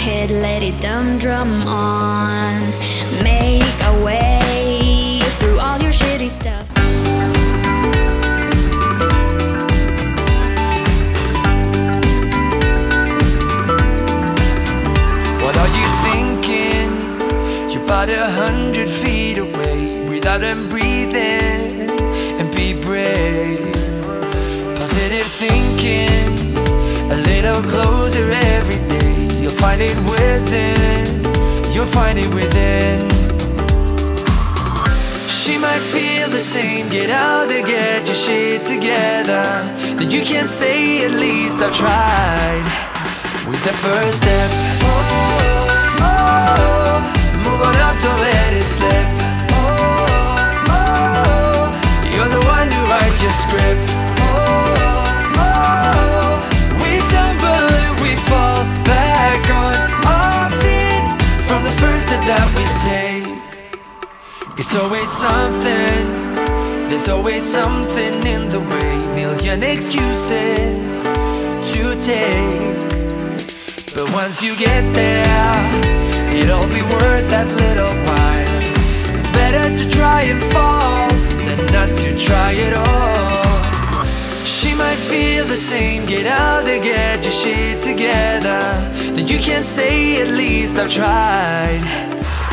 head, let it drum on. Make a way through all your shitty stuff. What are you thinking? You're about 100 feet away. Breathe out and breathe in, and be brave. Positive thinking, a little closer every day. You'll find it within, you'll find it within. She might feel the same, get out and get your shit together. Then you can say at least I've tried. With the first step, oh, oh, oh. Move on up, don't let it slip. Oh, oh, oh. You're the one who writes your script. It's always something, there's always something in the way. Million excuses to take, but once you get there, it'll be worth that little while. It's better to try and fall than not to try at all. She might feel the same, get out there, get your shit together. Then you can say at least I've tried.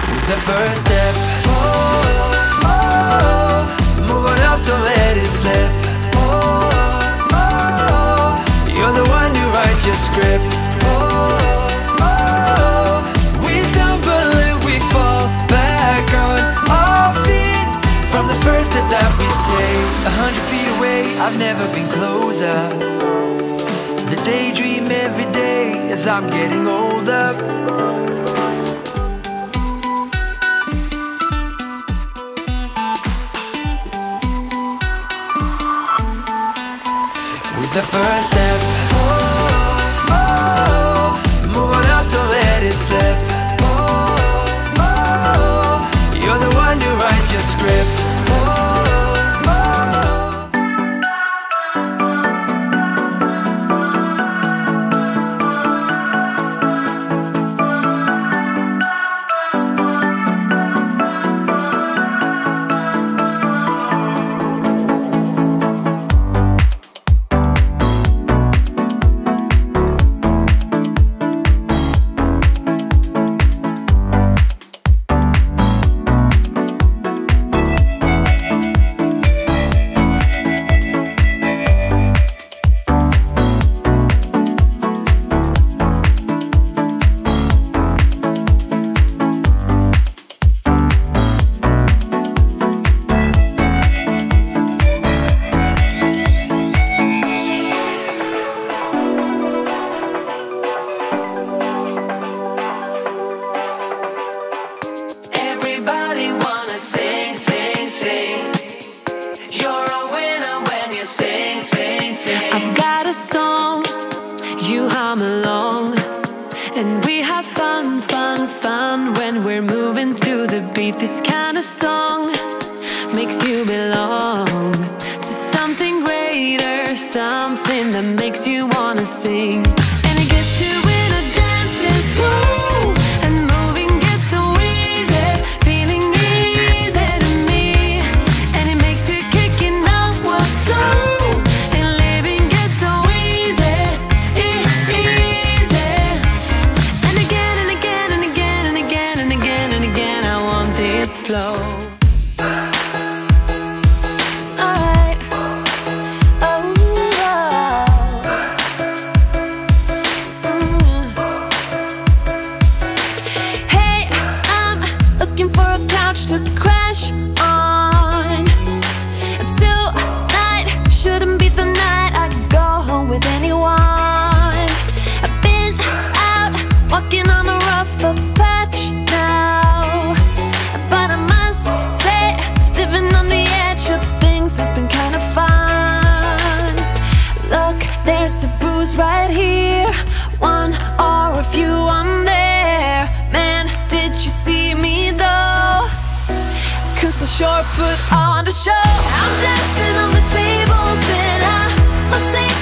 With the first step, don't let it slip. Oh, oh, oh. You're the one who writes your script. Oh, oh, oh. We stumble and we fall back on our feet from the first step that we take. 100 feet away, I've never been closer. The daydream every day as I'm getting older. The first step, oh, oh, oh. Move on up, don't let it slip. Oh, oh, oh. You're the one who writes your script. Oh, oh,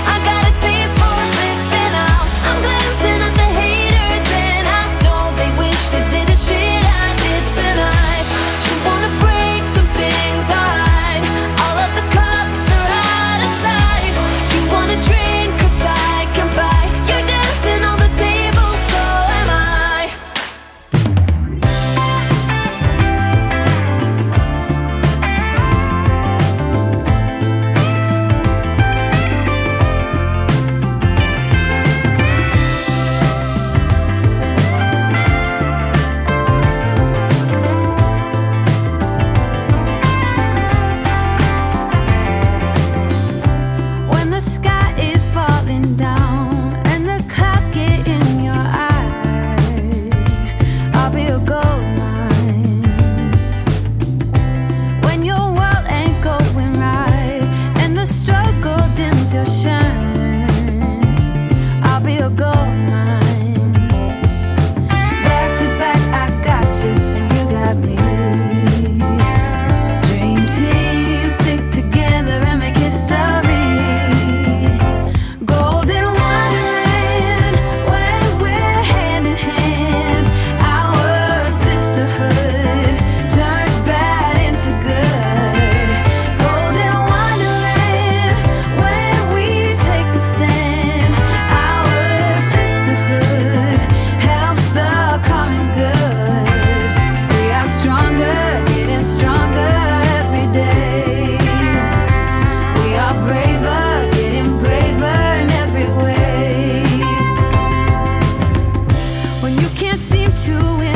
I gotta taste for living out. I'm glancing at the haters and to it.